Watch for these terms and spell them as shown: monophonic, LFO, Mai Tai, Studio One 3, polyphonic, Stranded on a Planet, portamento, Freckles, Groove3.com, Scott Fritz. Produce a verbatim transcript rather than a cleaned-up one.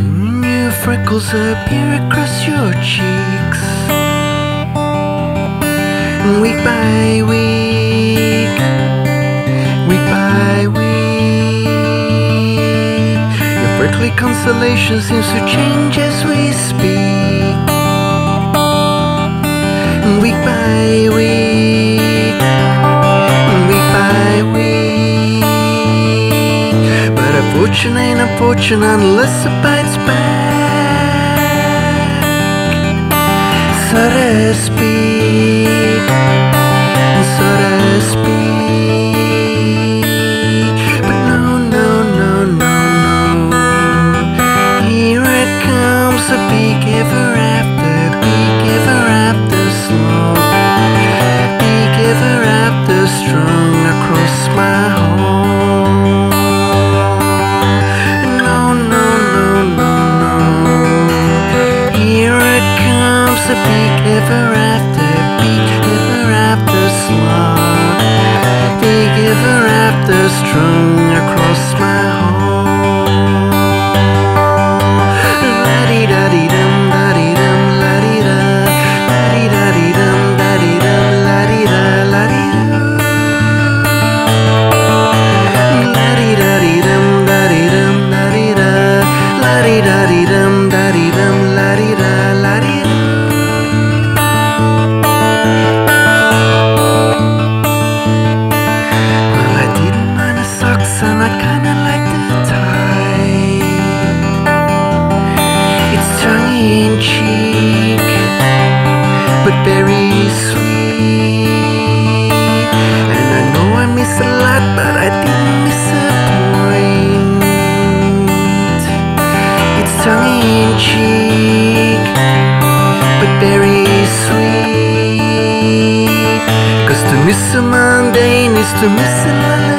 New freckles appear across your cheeks. Week by week, week by week, your freckly constellation seems to change as we speak. Week by week, week by week, but a fortune ain't a fortune unless it bites back, so to speak, so to speak. But no, no, no, no, no, here it comes, a peak ever after, peak ever after slow, peak ever after strong across my home. No, no, no, no, no, here it comes, a peak ever after, peak ever after slow, peak ever after strong across my home. La di da di dum, la di dum, la di da, la di da di dum, la di dum, la di da, la di da, la di da di dum, la di dum, la di da, la di da di dum, la di dum, la di da, la di da. But very sweet, and I know I miss a lot, but I didn't miss a point. It's tongue in cheek, but very sweet, 'cause to miss a mundane is to miss a lot.